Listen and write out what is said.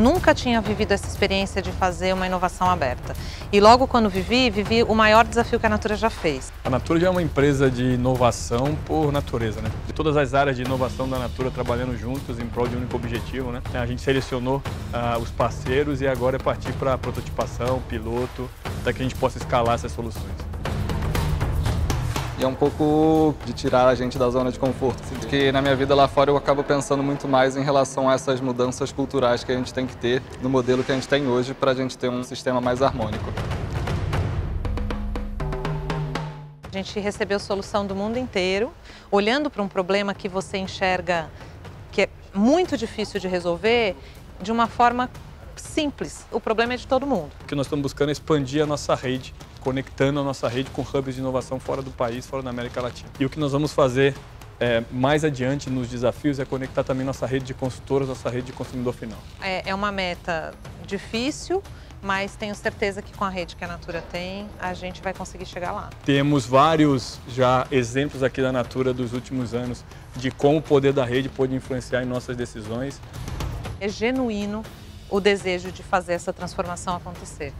nunca tinha vivido essa experiência de fazer uma inovação aberta. E logo quando vivi o maior desafio que a Natura já fez. A Natura já é uma empresa de inovação por natureza, né? De todas as áreas de inovação da Natura trabalhando juntos em prol de um único objetivo, né? A gente selecionou os parceiros e agora é partir para prototipação, piloto, até que a gente possa escalar essas soluções. E é um pouco de tirar a gente da zona de conforto, assim, porque na minha vida lá fora eu acabo pensando muito mais em relação a essas mudanças culturais que a gente tem que ter no modelo que a gente tem hoje para a gente ter um sistema mais harmônico. A gente recebeu solução do mundo inteiro, olhando para um problema que você enxerga que é muito difícil de resolver de uma forma simples. O problema é de todo mundo. O que nós estamos buscando é expandir a nossa rede, conectando a nossa rede com hubs de inovação fora do país, fora da América Latina. E o que nós vamos fazer mais adiante nos desafios é conectar também nossa rede de consultoras, nossa rede de consumidor final. É uma meta difícil, mas tenho certeza que com a rede que a Natura tem, a gente vai conseguir chegar lá. Temos vários já exemplos aqui da Natura dos últimos anos de como o poder da rede pode influenciar em nossas decisões. É genuíno o desejo de fazer essa transformação acontecer.